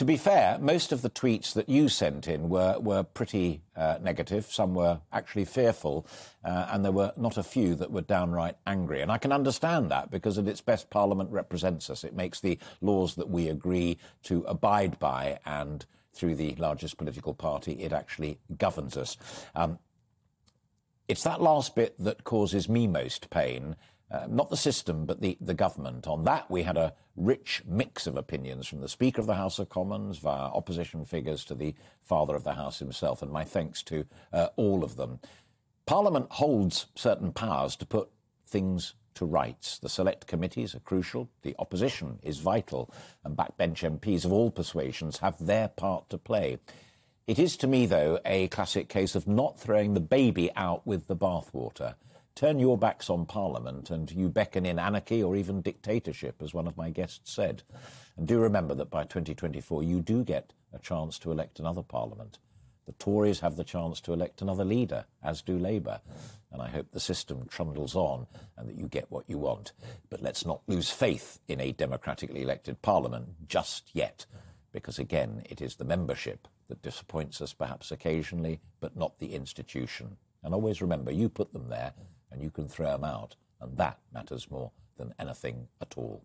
To be fair, most of the tweets that you sent in were pretty negative. Some were actually fearful, and there were not a few that were downright angry. And I can understand that, because at its best, Parliament represents us. It makes the laws that we agree to abide by, and through the largest political party, it actually governs us. It's that last bit that causes me most pain. Not the system, but the government. On that, we had a rich mix of opinions, from the Speaker of the House of Commons via opposition figures to the Father of the House himself, and my thanks to all of them. Parliament holds certain powers to put things to rights. The select committees are crucial, the opposition is vital, and backbench MPs of all persuasions have their part to play. It is, to me, though, a classic case of not throwing the baby out with the bathwater. Turn your backs on Parliament and you beckon in anarchy or even dictatorship, as one of my guests said. And do remember that by 2024 you do get a chance to elect another Parliament. The Tories have the chance to elect another leader, as do Labour. And I hope the system trundles on and that you get what you want. But let's not lose faith in a democratically elected Parliament just yet, because again, it is the membership that disappoints us perhaps occasionally, but not the institution. And always remember, you put them there, and you can throw them out, and that matters more than anything at all.